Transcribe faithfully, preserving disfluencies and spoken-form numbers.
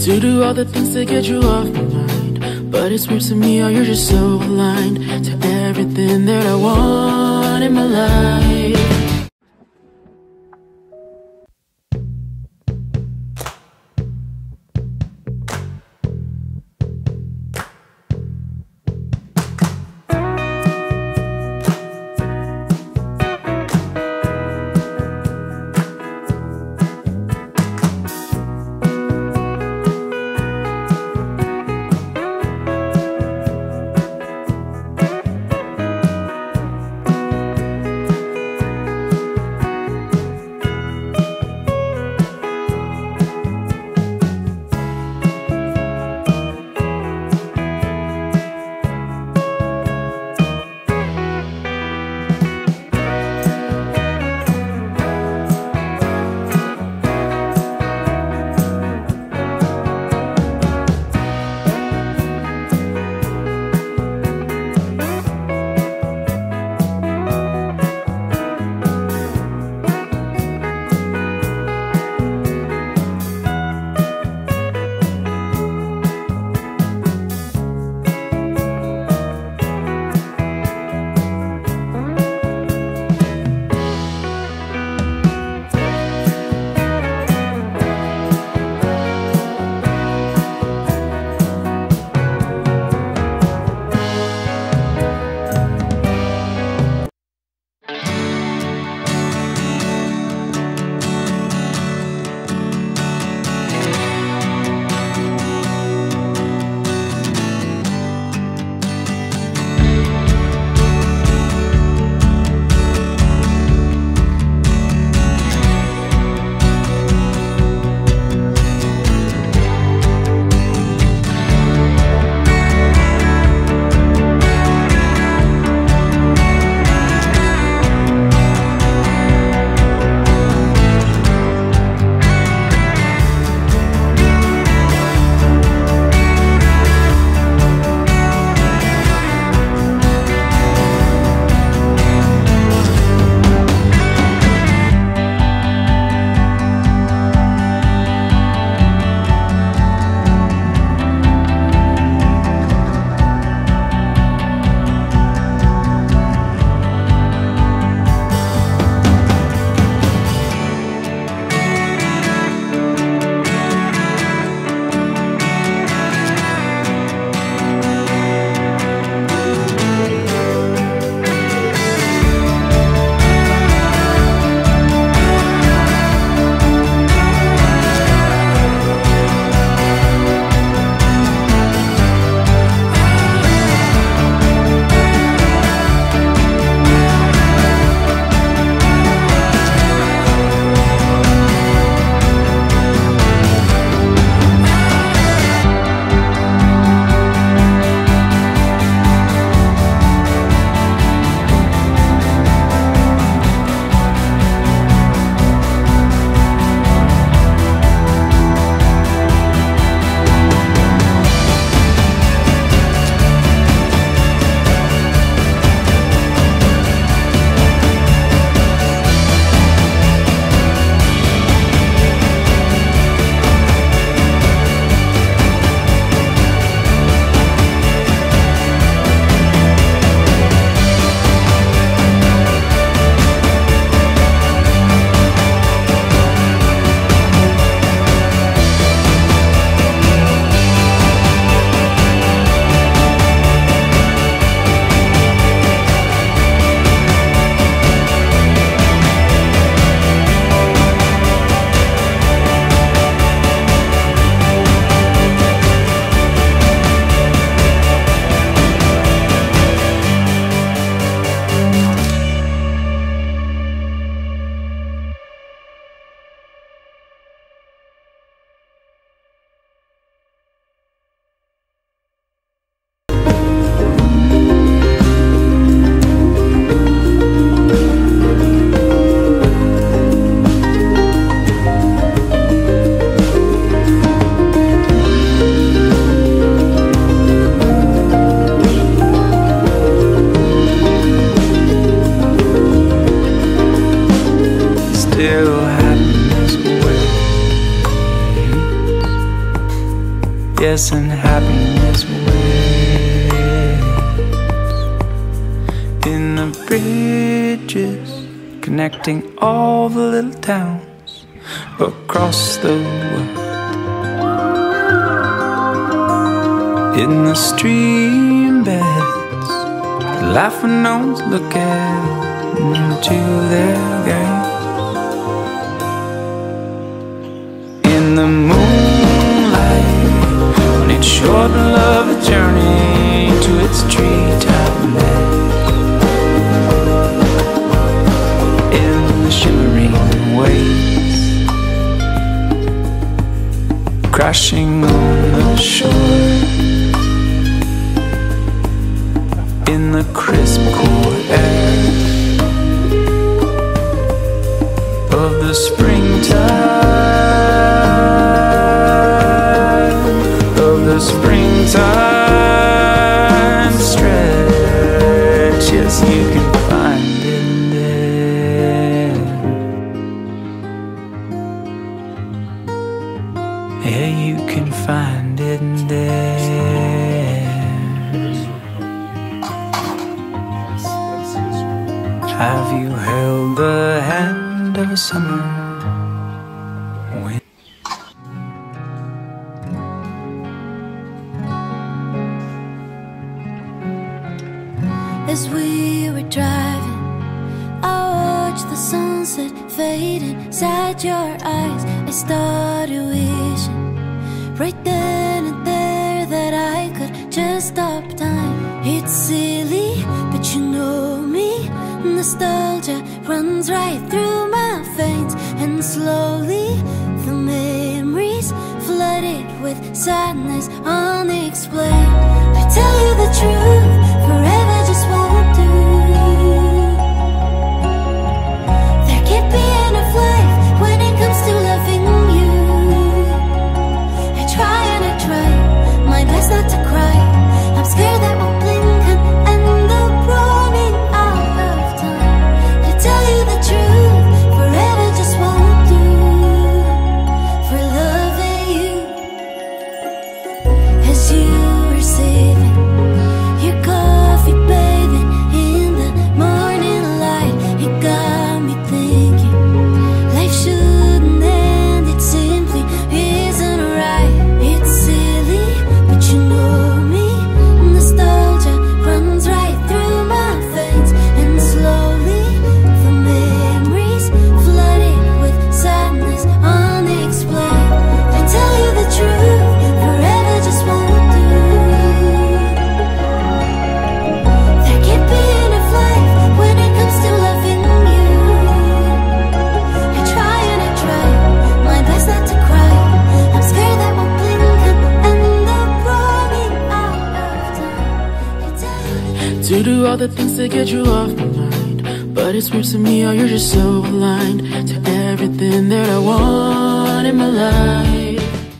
to do all the things to get you off my mind. But it's weird to me how you're just so aligned to everything that I want in my life. success and happiness waits in the bridges connecting all the little towns across the world. In the stream beds, the laughing ones look out into their gaze. In the moonlight, when it's short and love a journey to its treetop bed. Shimmering waves crashing on the shore. In the crisp cool air of the springtime, of the springtime stretches you can find. Yeah, you can find it in there. Have you held the hand of a summer wind? As we were driving, I watched the sunset fade inside your eyes. I started wishing right then and there that I could just stop time. It's silly, but you know me. Nostalgia runs right through my veins, and slowly the memories flooded with sadness unexplained. I tell you the truth, forever just won't do. There can't be enough life when it comes to loving you. My best not to cry. I'm scared that we'll blink and end up running out of time. To tell you the truth, forever just won't do for loving you. As you were saving your coffee, bathing in the morning light, it got me thinking life shouldn't end. It simply isn't right. It's silly. You know me, nostalgia runs right through my veins, and slowly the memories flooded with sadness unexplained. I tell you the truth, forever just won't do. There can't be enough life when it comes to loving you. I try and I try, my best not to cry. I'm scared that we'll blink and end up running out of time. To do all the things to get you off my mind, but it's weird to me how you're just so aligned to everything that I want in my life.